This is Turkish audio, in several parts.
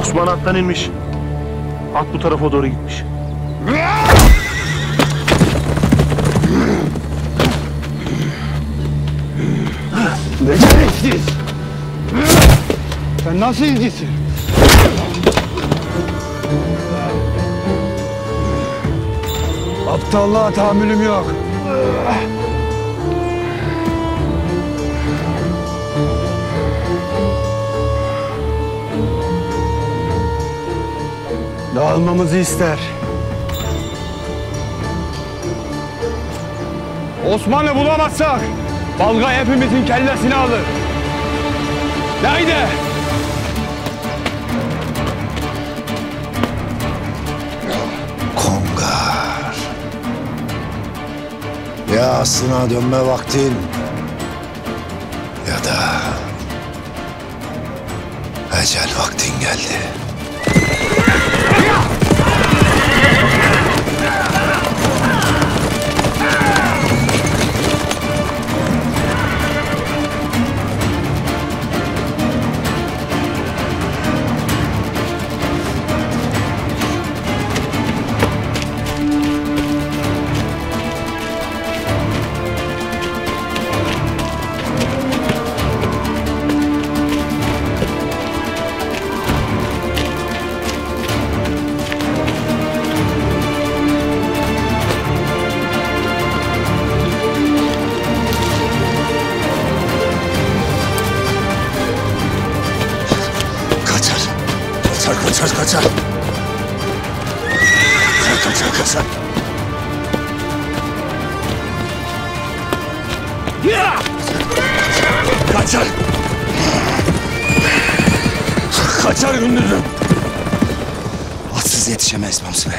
Osman attan inmiş. At bu tarafa doğru gitmiş. Ne gereksiz? Sen nasıl ilgisin? Aptallığa tahammülüm yok. Dağılmamızı ister. Osman'ı bulamazsak Balgay hepimizin kellesini alır. Haydi! Kongar. Ya aslına dönme vaktin ya da ecel vaktin geldi. Bamsı Bey.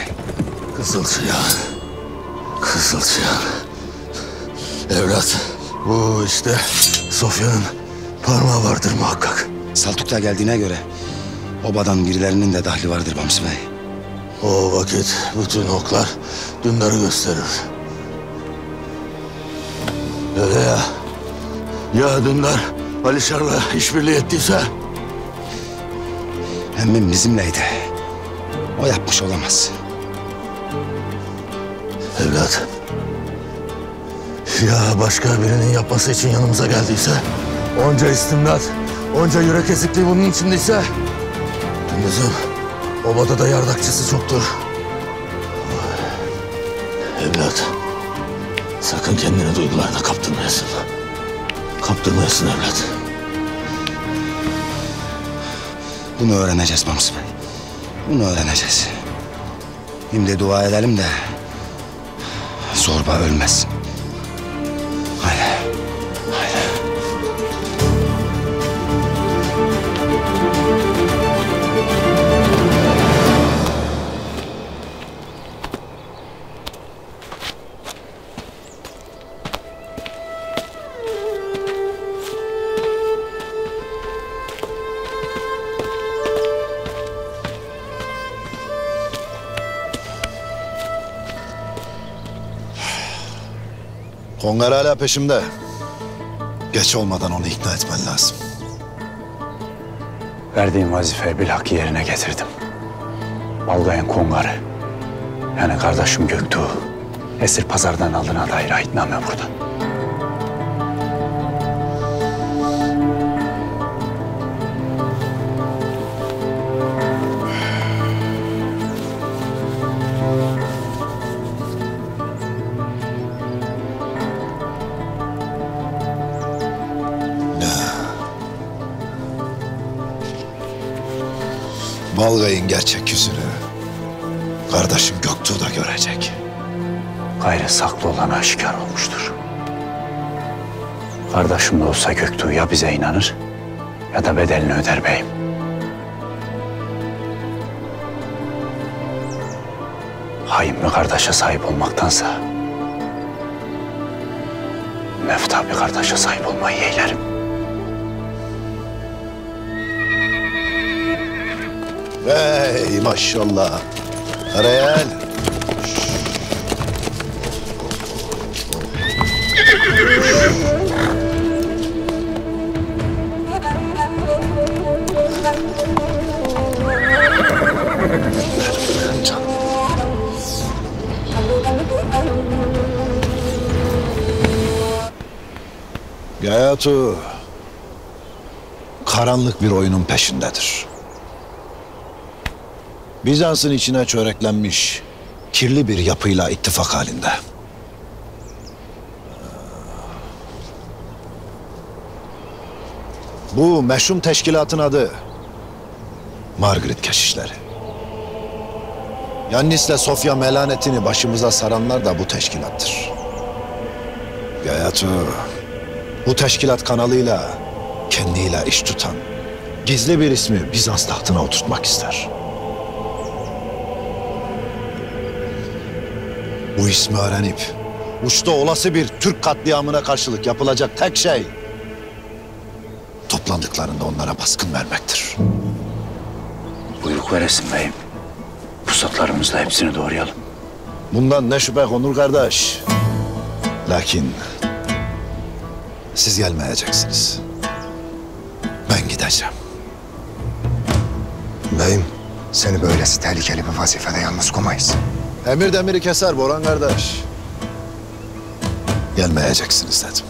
Kızılçıyan. Evlat, bu işte Sofya'nın parmağı vardır muhakkak. Saltuk'ta geldiğine göre obadan birilerinin de dahli vardır Bamsı Bey. O vakit bütün oklar Dündar'ı gösterir. Öyle ya. Ya Dündar Alişar'la işbirliği ettiyse? Emmim bizimleydi. O yapmış olamaz. Evlat. Ya başka birinin yapması için yanımıza geldiyse? Onca istimdat, onca yürek ezikliği bunun içindeyse? Gündüz'ün obada da yardakçısı çoktur. Evlat. Sakın kendini duygularına kaptırmayasın. Kaptırmayasın evlat. Bunu öğreneceğiz Bamsı Bey. Bunu öğreneceğiz. Şimdi dua edelim de zorba ölmez. Haydi. Kongar hala peşimde. Geç olmadan onu ikna etmen lazım. Verdiğim vazifeyi bilhaki yerine getirdim. Balgay'ın Kongar'ı, yani kardeşim Göktuğ, esir pazardan aldığına dair aitname burada. Balgay'ın gerçek yüzünü kardeşim Göktuğ da görecek. Gayrı saklı olan aşikar olmuştur. Kardeşim de olsa Göktuğ ya bize inanır ya da bedelini öder beyim. Hain bir kardeşe sahip olmaktansa mefta bir kardeşe sahip olmayı yeğlerim. Hey maşallah. Karayel. Canım. Geyhatu karanlık bir oyunun peşindedir. Bizans'ın içine çöreklenmiş kirli bir yapıyla ittifak halinde. Bu meşhum teşkilatın adı Margaret keşişleri. Yannis'le Sofya melanetini başımıza saranlar da bu teşkilattır. Geyhatu, bu teşkilat kanalıyla kendiyle iş tutan gizli bir ismi Bizans tahtına oturtmak ister. Bu ismi öğrenip uçta olası bir Türk katliamına karşılık yapılacak tek şey toplandıklarında onlara baskın vermektir. Buyruk veresin beyim. Pusatlarımızla hepsini doğrayalım. Bundan ne şüphe Onur kardeş. Lakin siz gelmeyeceksiniz. Ben gideceğim. Beyim, seni böylesi tehlikeli bir vazifede yalnız koymayız. Emir demiri keser Boran kardeş. Gelmeyeceksiniz dedim.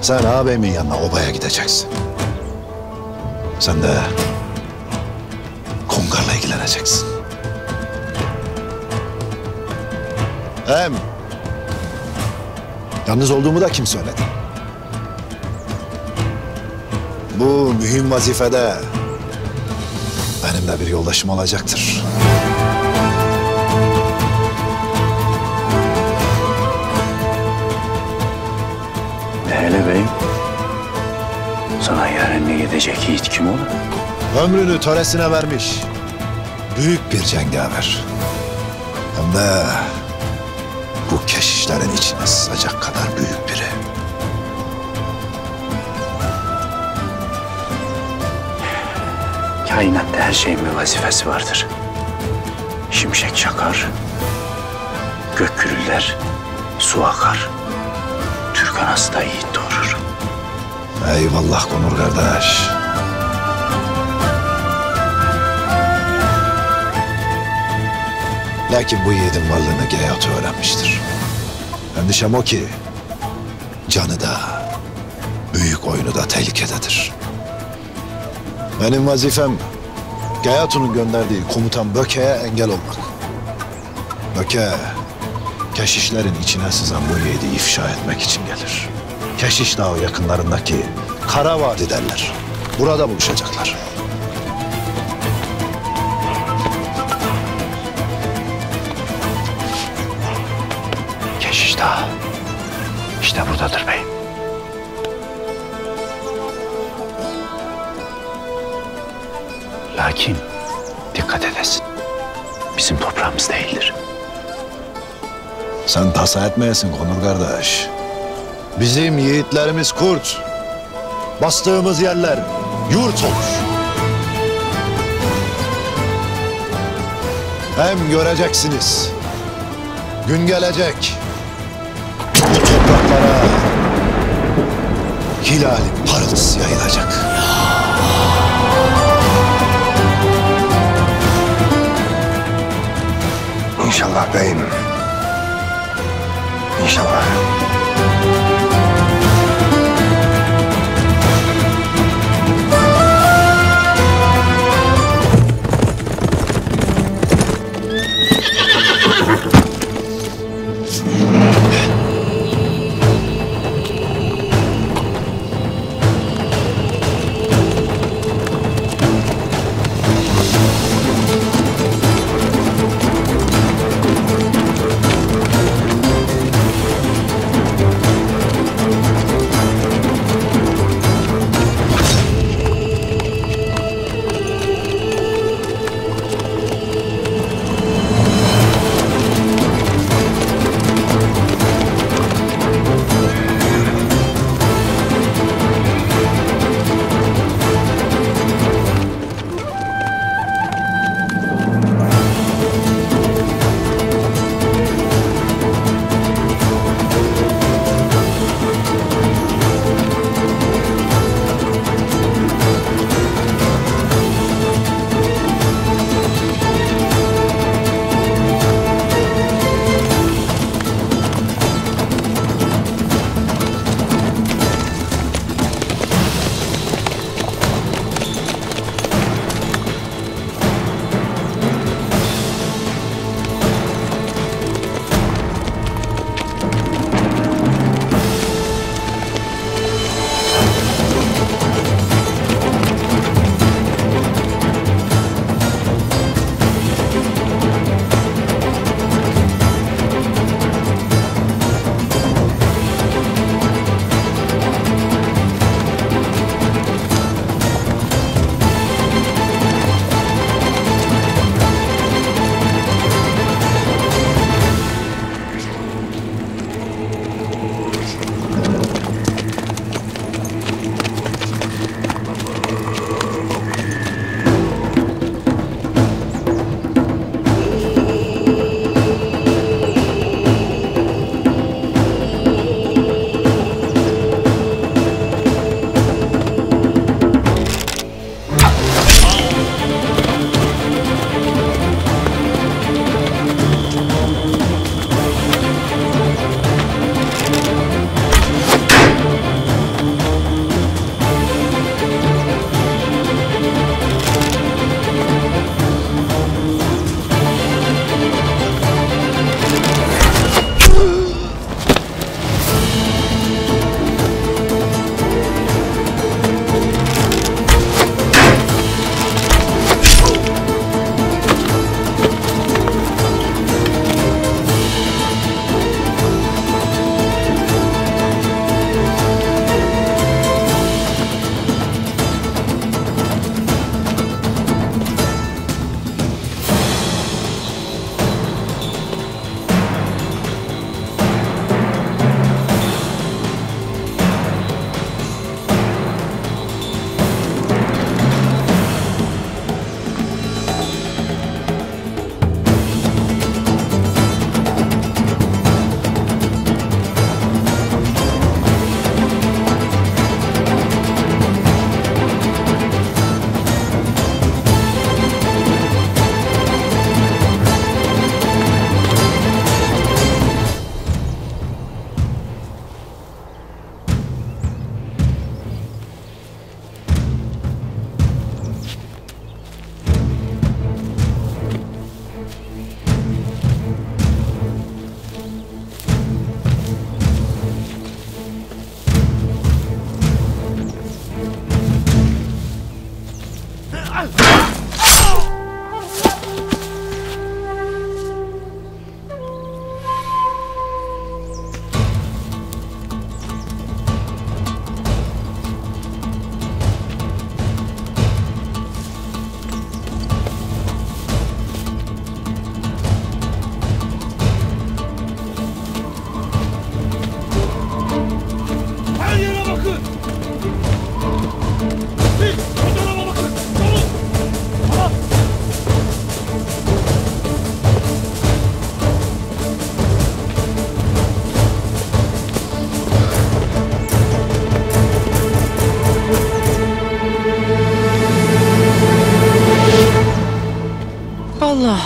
Sen ağabeyimin yanına obaya gideceksin. Sen de Kongar'la ilgileneceksin. Hem yalnız olduğumu da kim söyledi? Bu mühim vazifede benim de bir yoldaşım olacaktır. Hele beyim, sana yarenle gidecek yiğit kim olur? Ömrünü töresine vermiş büyük bir cengaver. Hem de bu keşişlerin içine sızacak kadar büyük biri. Kainatta her şeyin bir vazifesi vardır. Şimşek çakar, gök gürüller, su akar. Türk anası da yiğit doğurur. Eyvallah Konur kardeş. Lakin bu yiğidin varlığını Geyhatu öğrenmiştir. Endişem o ki canı da büyük oyunu da tehlikededir. Benim vazifem Geyhatu'nun gönderdiği komutan Böke'ye engel olmak. Böke keşişlerin içine sızan bu yiğidi ifşa etmek için gelir. Keşiş Dağı yakınlarındaki Karavadi derler. Burada buluşacaklar. Keşiş Dağı işte buradadır beyim. Lakin dikkat edesin. Bizim toprağımız değildir. Sen tasa etmeyesin Konur kardeş. Bizim yiğitlerimiz kurt. Bastığımız yerler yurt olur. Hem göreceksiniz. Gün gelecek. Bu topraklara hilalin parıltısı yayılacak. İnşallah beyim. İnşallah.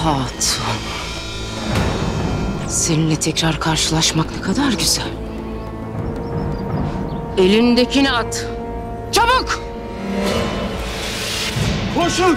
Hatun, seninle tekrar karşılaşmak ne kadar güzel. Elindekini at. Çabuk! Koşun!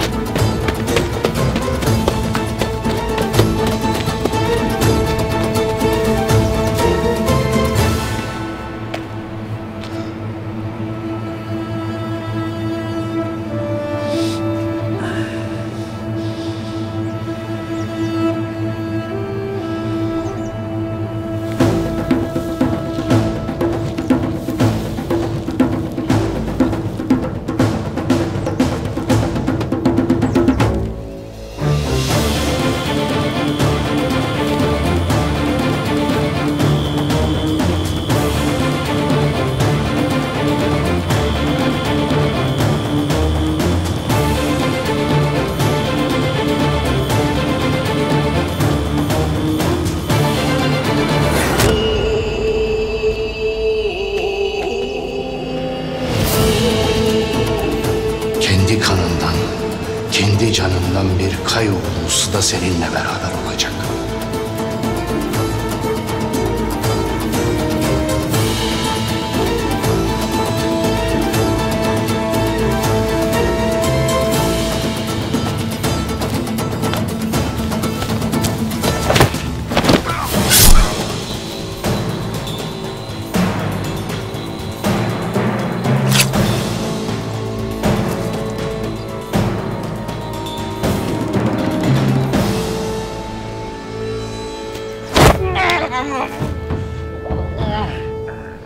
Seninle beraber olacak.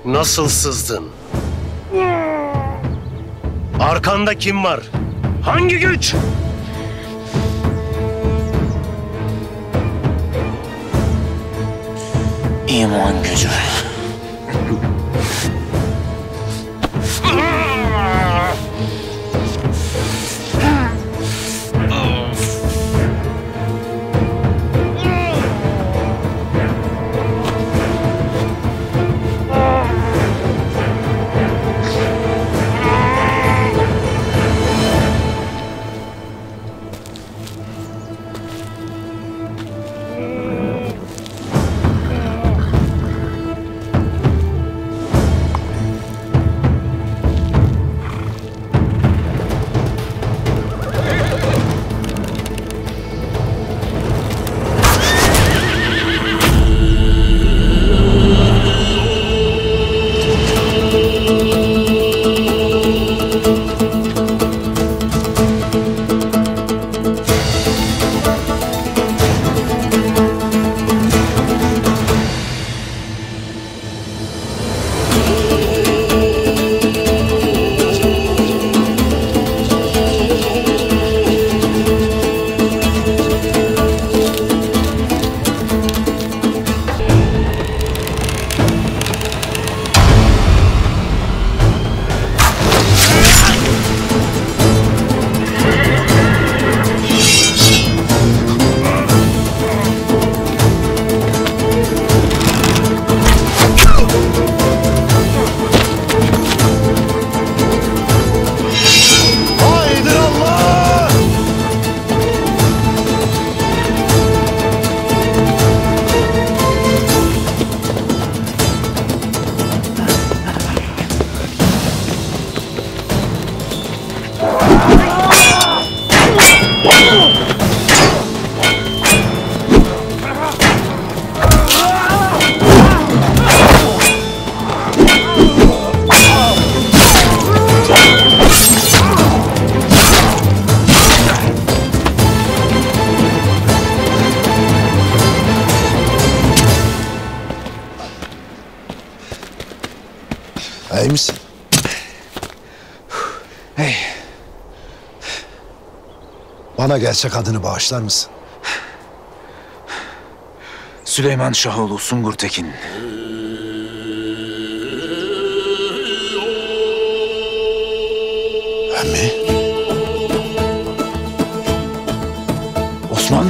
Nasıl sızdın? Arkanda kim var? Hangi güç? İman gücü. İyi misin? Hey. Bana gerçek adını bağışlar mısın? Süleyman Şahoğlu Sungurtekin. Emmi? Osman?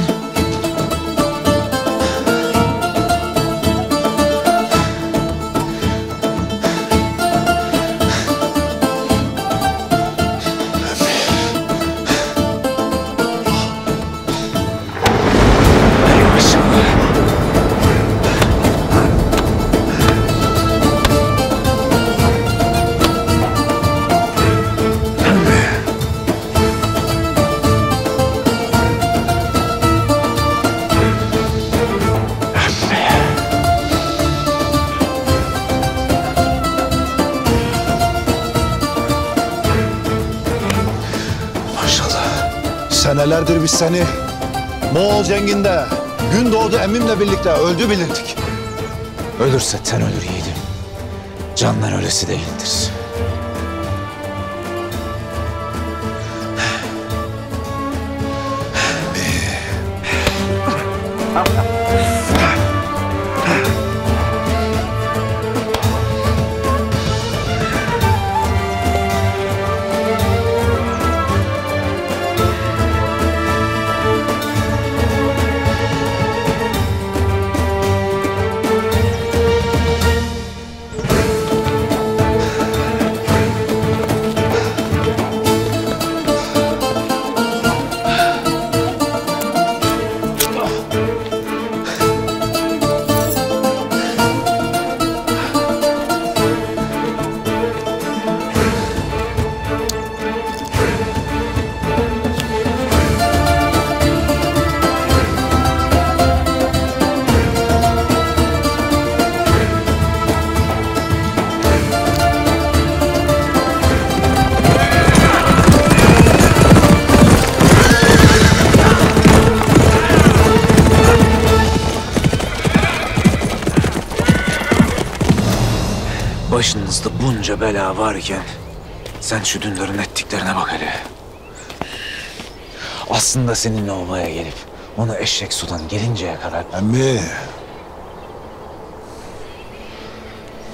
Senelerdir biz seni Moğol cenginde gün doğdu emmimle birlikte öldü bilirdik. Ölürse ten ölür yiğidim. Candan ölesi değildir. Başınızda bunca bela varken sen şu Dündar'ın ettiklerine bak hele. Aslında seninle olmaya gelip onu eşek sudan gelinceye kadar... Emmi!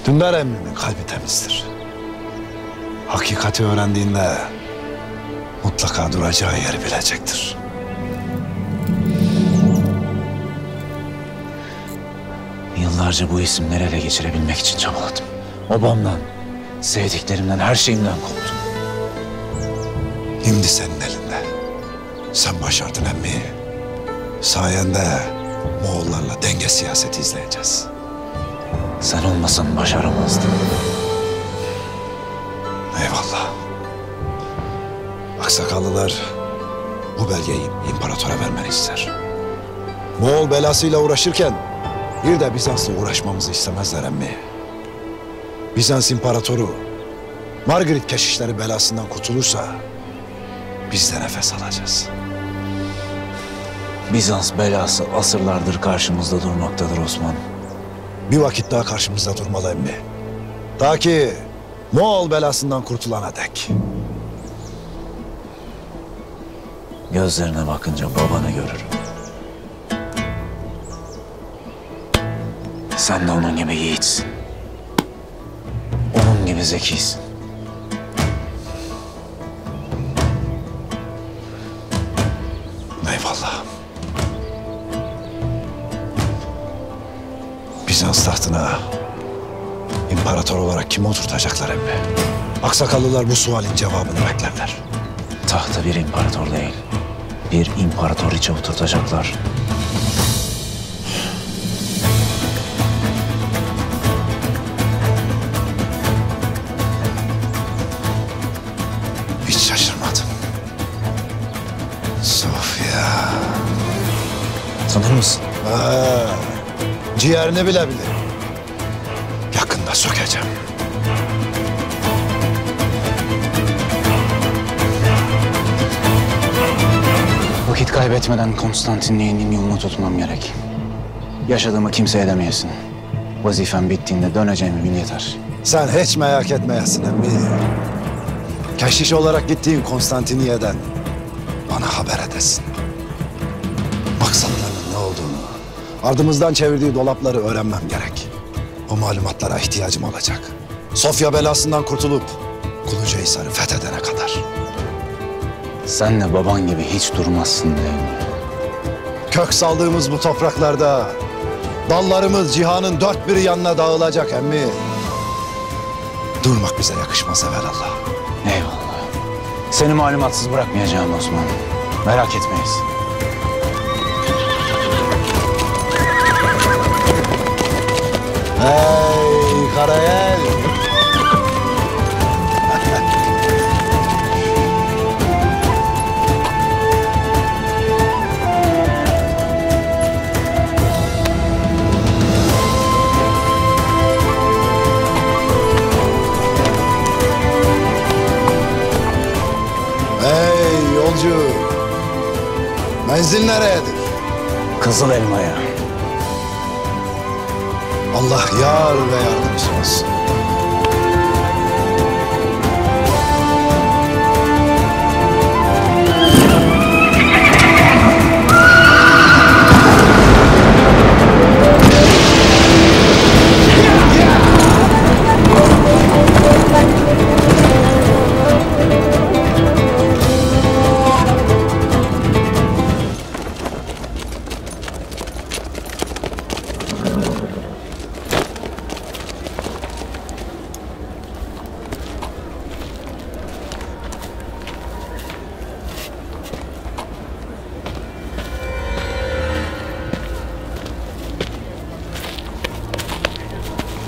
Dündar emmimin kalbi temizdir. Hakikati öğrendiğinde mutlaka duracağı yeri bilecektir. Yıllarca bu isimleri ele geçirebilmek için çabaladım. Babamdan, sevdiklerimden, her şeyimden koptum. Şimdi senin elinde. Sen başardın emmi. Sayende Moğollarla denge siyaseti izleyeceğiz. Sen olmasan başaramazdım. Eyvallah. Aksakallılar bu belgeyi imparatora vermeni ister. Moğol belasıyla uğraşırken bir de Bizans'la uğraşmamızı istemezler emmi. Bizans imparatoru Margaret keşişleri belasından kurtulursa biz de nefes alacağız. Bizans belası asırlardır karşımızda durmaktadır Osman. Bir vakit daha karşımızda durmalı emmi. Ta ki Moğol belasından kurtulana dek. Gözlerine bakınca babanı görürüm. Sen de onun gibi yiğitsin. Gibi zekisin. Eyvallah. Bizans tahtına imparator olarak kimi oturtacaklar emmi? Aksakallılar bu sualin cevabını beklerler. Tahta bir imparator değil, bir imparatoriçe oturtacaklar. Tanır mısın? Ha, ciğerini bile bilir. Yakında sökeceğim. Vakit kaybetmeden Konstantinliğinin yolunu tutmam gerek. Yaşadığımı kimseye demeyesin. Vazifem bittiğinde döneceğimi bil yeter. Sen hiç merak etmeyesin emmi. Keşiş olarak gittiğin Konstantiniyye'den bana haber edesin. Maksatlarının ne olduğunu, ardımızdan çevirdiği dolapları öğrenmem gerek. O malumatlara ihtiyacım olacak. Sofya belasından kurtulup Kulucahisar'ı fethedene kadar. Senle baban gibi hiç durmazsın değil mi? Kök saldığımız bu topraklarda dallarımız cihanın dört bir yanına dağılacak emmi. Durmak bize yakışmaz evvelallah. Eyvallah. Seni malumatsız bırakmayacağım Osman. Merak etmeyiz. Hey Karayel. Hey yolcu. Menzil nereyedir? Kızıl elmaya. Allah yar ve yardımcısı olsun.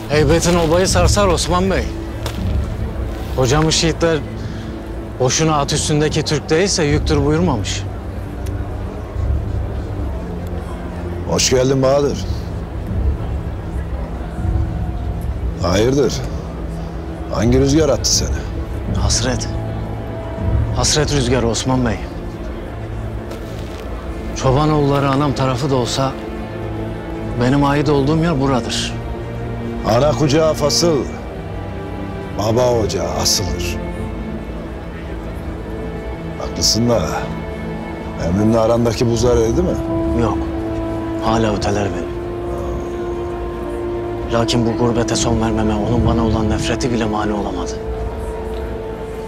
Heybetin obayı sarsar Osman Bey. Hocamın şehitler boşuna at üstündeki Türk değilse yüktür buyurmamış. Hoş geldin Bahadır. Hayırdır? Hangi rüzgar attı seni? Hasret. Hasret rüzgarı Osman Bey. Çobanoğulları anam tarafı da olsa benim ait olduğum yer buradır. Ana kucağı fasıl, baba ocağı asılır. Haklısın da, emrinle arandaki buzlar eridi mi? Yok, hala öteler beni. Lakin bu gurbete son vermeme, onun bana olan nefreti bile mani olamadı.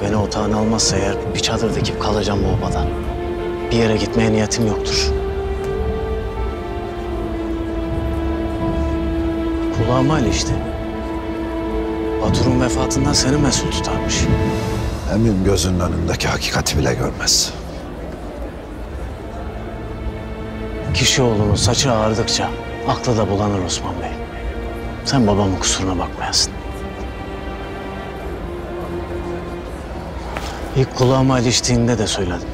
Beni otağına almazsa eğer bir çadır dikip kalacağım bu obada. Bir yere gitmeye niyetim yoktur. Kulağıma ilişti. Batur'un vefatından seni mesul tutarmış. Emin gözünün önündeki hakikati bile görmez. Kişi oğlunun saçı ağardıkça aklı da bulanır Osman Bey. Sen babamın kusuruna bakmayasın. İlk kulağıma iliştiğinde de söyledim.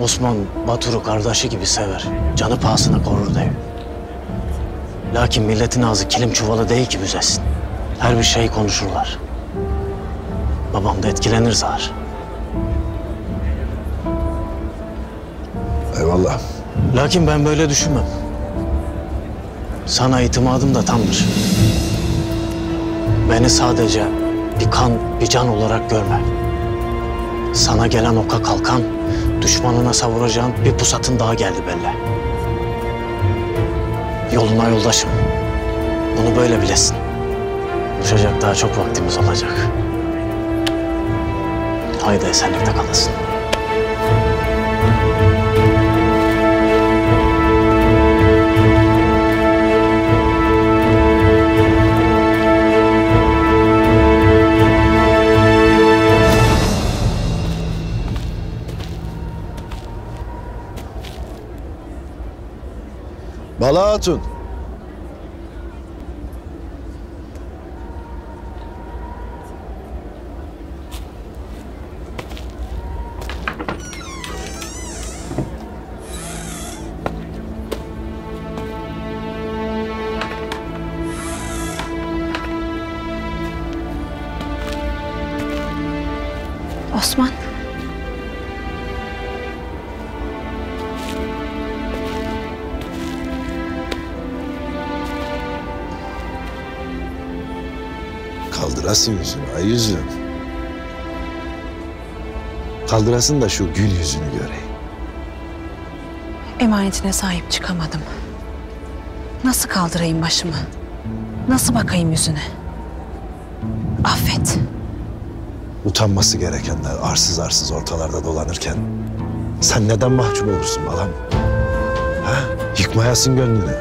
Osman Batur'u kardeşi gibi sever. Canı pahasına korur diye. Lakin milletin ağzı kilim çuvalı değil ki büzesin. Her bir şeyi konuşurlar. Babam da etkilenir zar. Eyvallah. Lakin ben böyle düşünmem. Sana itimadım da tamdır. Beni sadece bir kan, bir can olarak görme. Sana gelen oka kalkan, düşmanına savuracağın bir pusatın daha geldi belli. Yoluna yoldaşım. Bunu böyle bilesin. Uçacak daha çok vaktimiz olacak. Haydi esenlikte kalasın. Bala Hatun. Osman. kaldırasın yüzünü ay yüzüm. Kaldırasın da şu gül yüzünü göreyim. Emanetine sahip çıkamadım. Nasıl kaldırayım başımı? Nasıl bakayım yüzüne? Affet. Utanması gerekenler arsız arsız ortalarda dolanırken sen neden mahcup olursun balam? Ha? Yıkmayasın gönlünü.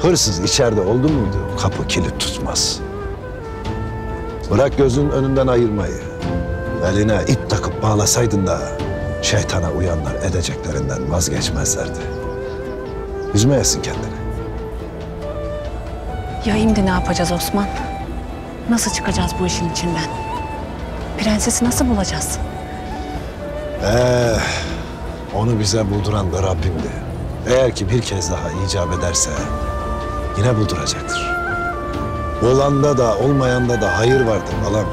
Hırsız içeride oldu muydu kapı kilit tutmaz. Bırak gözünün önünden ayırmayı. Eline ip takıp bağlasaydın da şeytana uyanlar edeceklerinden vazgeçmezlerdi. Üzmeyesin kendini. Ya şimdi ne yapacağız Osman? Nasıl çıkacağız bu işin içinden? Prensesi nasıl bulacağız? Onu bize bulduran da Rabbimdi. Eğer ki bir kez daha icap ederse yine bulduracaktır. Olanda da olmayanda da hayır vardır balam.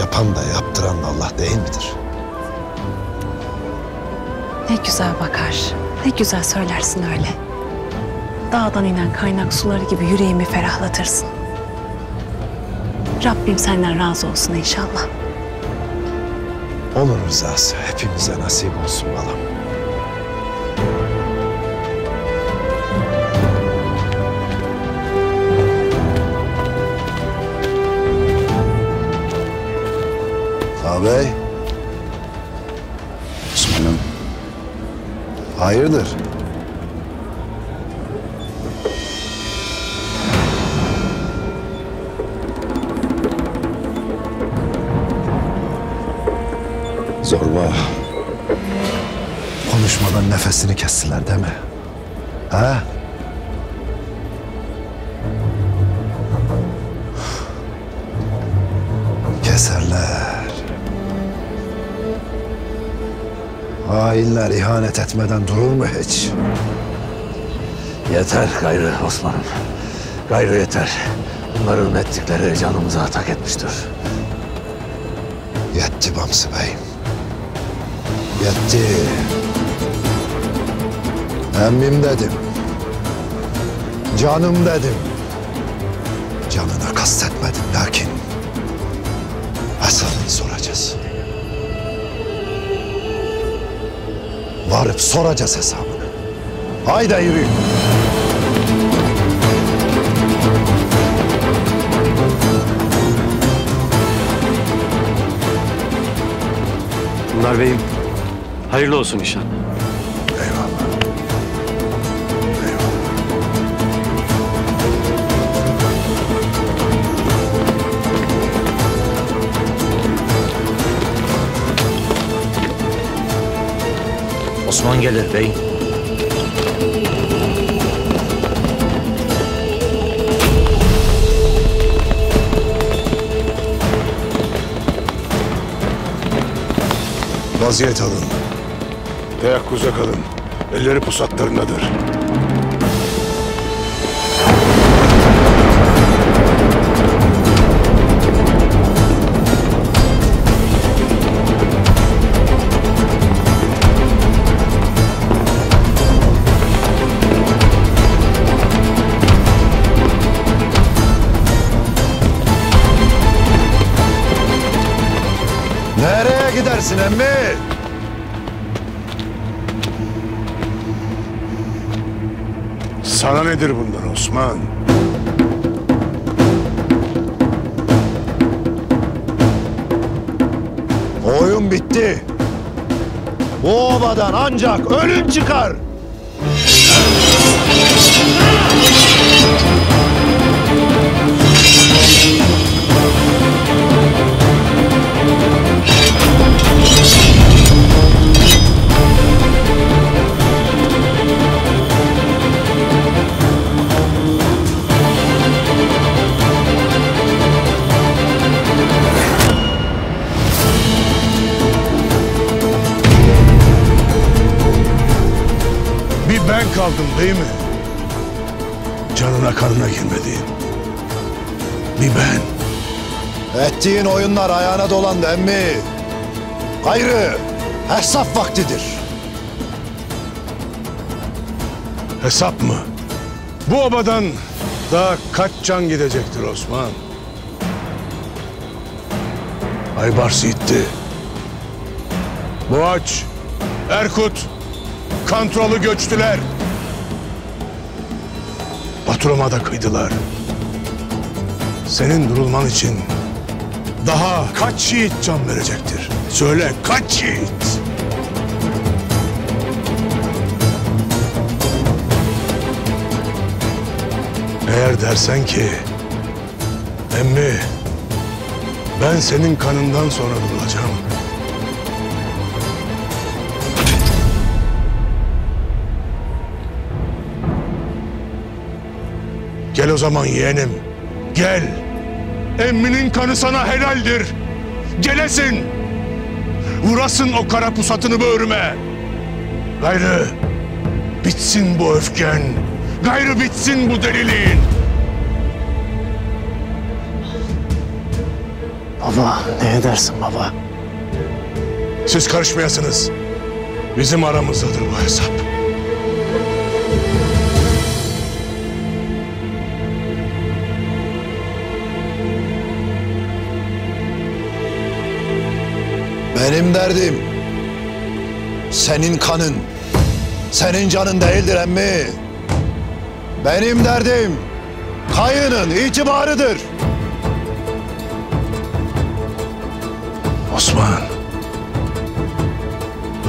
Yapan da yaptıran da Allah değil midir? Ne güzel bakar, ne güzel söylersin öyle. Dağdan inen kaynak suları gibi yüreğimi ferahlatırsın. Rabbim senden razı olsun inşallah. Onun rızası hepimize nasip olsun balam. Ağabey. Osman'ım. Hayırdır? Zorba. Konuşmadan nefesini kestiler değil mi? Ha? Keserler. Hainler ihanet etmeden durur mu hiç? Yeter gayrı Osman'ım. Gayrı yeter. Bunların ettikleri canımıza atak etmiştir. Yetti Bamsı Bey. Yetti. Emmim dedim. Canım dedim. Canına kastetmedim lakin hesabını soracağız. Varıp soracağız hesabını. Haydi yürü. Dündar Bey'im, hayırlı olsun inşallah. Eyvallah. Eyvallah. Osman gelir beyim. Vaziyet alın. Teyakkuza kalın. Elleri pusatlarındadır. Nereye gidersin emmi? Sana nedir bundan Osman? Oyun bitti. Bu obadan ancak ölüm çıkar. Kaldım değil mi? Canına kanına girmediğin. Bir ben. Ettiğin oyunlar ayağına dolandı emmi. Gayrı hesap vaktidir. Hesap mı? Bu obadan Daha kaç can gidecektir Osman? Aybars gitti. Boğaç, Erkut, Kantrol'u göçtüler. Batruma da kıydılar. Senin durulman için daha kaç yiğit can verecektir? Söyle, kaç yiğit? Eğer dersen ki, emmi, ben senin kanından sonra durulacağım. Gel o zaman yeğenim, gel. Emminin kanı sana helaldir. Gelesin. Vurasın o kara pusatını böğrüme. Gayrı bitsin bu öfken. Gayrı bitsin bu deliliğin. Baba, ne edersin baba? Siz karışmayasınız. Bizim aramızdadır bu hesap. Benim derdim senin kanın, senin canın değildir emmi. Benim derdim Kayı'nın itibarıdır. Osman,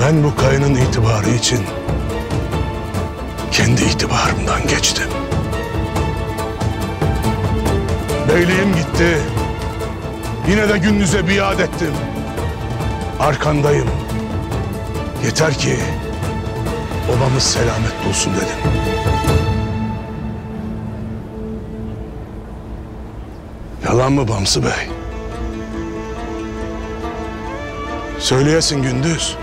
ben bu Kayı'nın itibarı için kendi itibarımdan geçtim. Beyliğim gitti, yine de Gündüz'e biat ettim. Arkandayım. Yeter ki obamız selamet olsun dedim. Yalan mı Bamsı Bey? Söyleyesin Gündüz.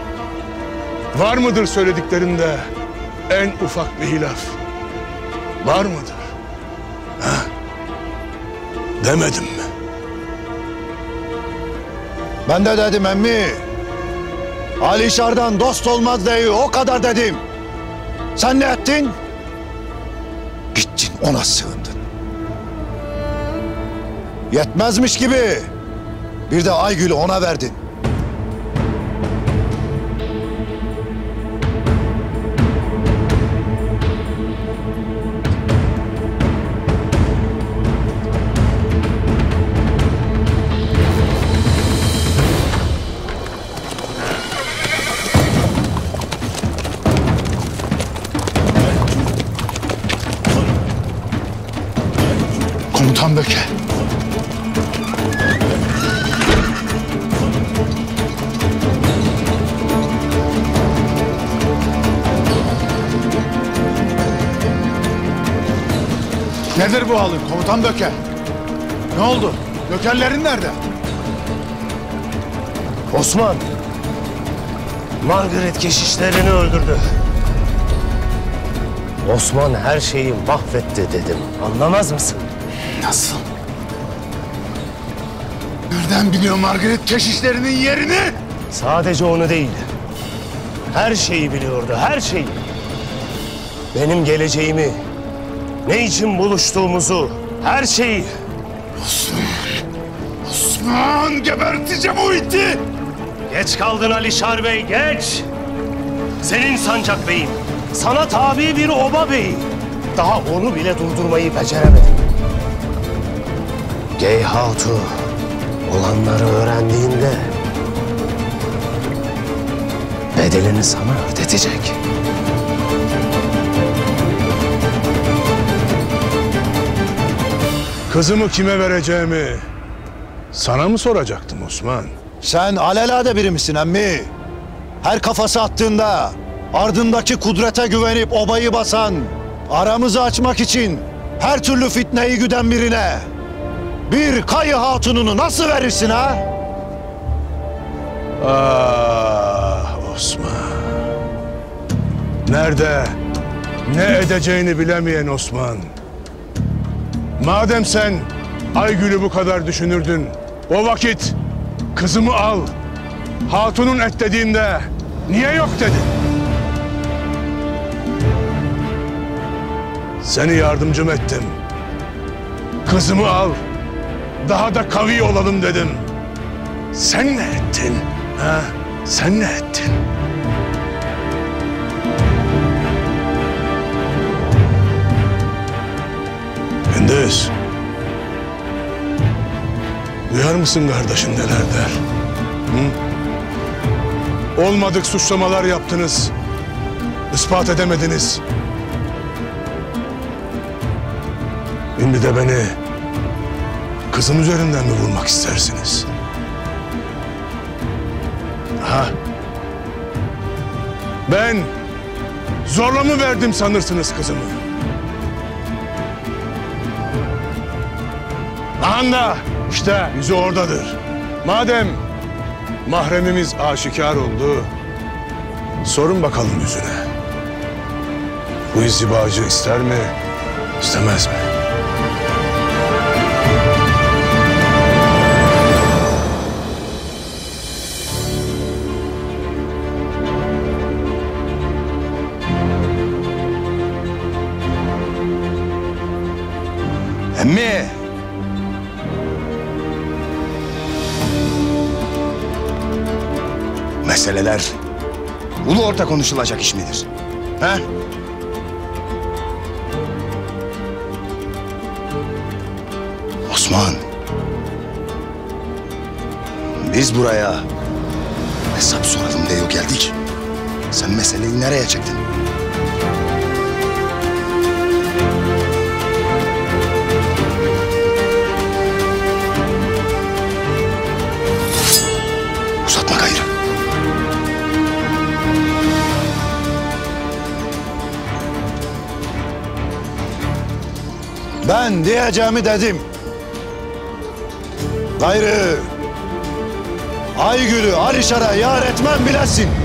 Var mıdır söylediklerinde en ufak bir hilaf? Var mıdır? Ha? Demedim mi? Ben de dedim emmi. Alişar'dan dost olmaz diye o kadar dedim. Sen ne ettin? Gittin ona sığındın. Yetmezmiş gibi bir de Aygül'ü ona verdin. Komutan Böke. Nedir bu halin Komutan Böke? Ne oldu? Dökerlerin nerede? Osman, Margaret keşişlerini öldürdü. Osman her şeyi mahvetti dedim. Anlamaz mısın? Nasıl? Nereden biliyor Margaret keşişlerinin yerini? Sadece onu değil. Her şeyi biliyordu, her şeyi. Benim geleceğimi, ne için buluştuğumuzu, her şeyi. Osman geberteceğim o iti! Geç kaldın Alişar Bey, geç! Senin sancak beyin, sana tabi bir oba beyi. Daha onu bile durdurmayı beceremedim. Geyhatu olanları öğrendiğinde bedelini sana ödetecek. Kızımı kime vereceğimi sana mı soracaktım Osman? Sen alelade biri misin emmi? Her kafası attığında ardındaki kudrete güvenip obayı basan, aramızı açmak için her türlü fitneyi güden birine bir Kayı hatununu nasıl verirsin ha? Ah Osman. Nerede, ne edeceğini bilemeyen Osman. Madem sen Aygül'ü bu kadar düşünürdün, o vakit kızımı al, hatunun et dediğinde niye yok dedin? Seni yardımcım ettim. Kızımı al. Daha da kavi olalım dedim. Sen ne ettin? Ha? Sen ne ettin? Gündüz. Duyar mısın kardeşin neler der? Hı? Olmadık suçlamalar yaptınız. İspat edemediniz. Şimdi de beni kızım üzerinden mi vurmak istersiniz? Ha? Ben zorla mı verdim sanırsınız kızımı? Anda işte yüzü oradadır. Madem mahremimiz aşikar oldu, sorun bakalım yüzüne. Bu izdivacı ister mi, istemez mi? Emmi! Meseleler ulu orta konuşulacak iş midir? Ha? Osman! Biz buraya hesap soralım diye geldik. Sen meseleyi nereye çektin? Ben diyeceğimi dedim. Gayrı Aygül'ü Alişar'a yar etmem bilesin.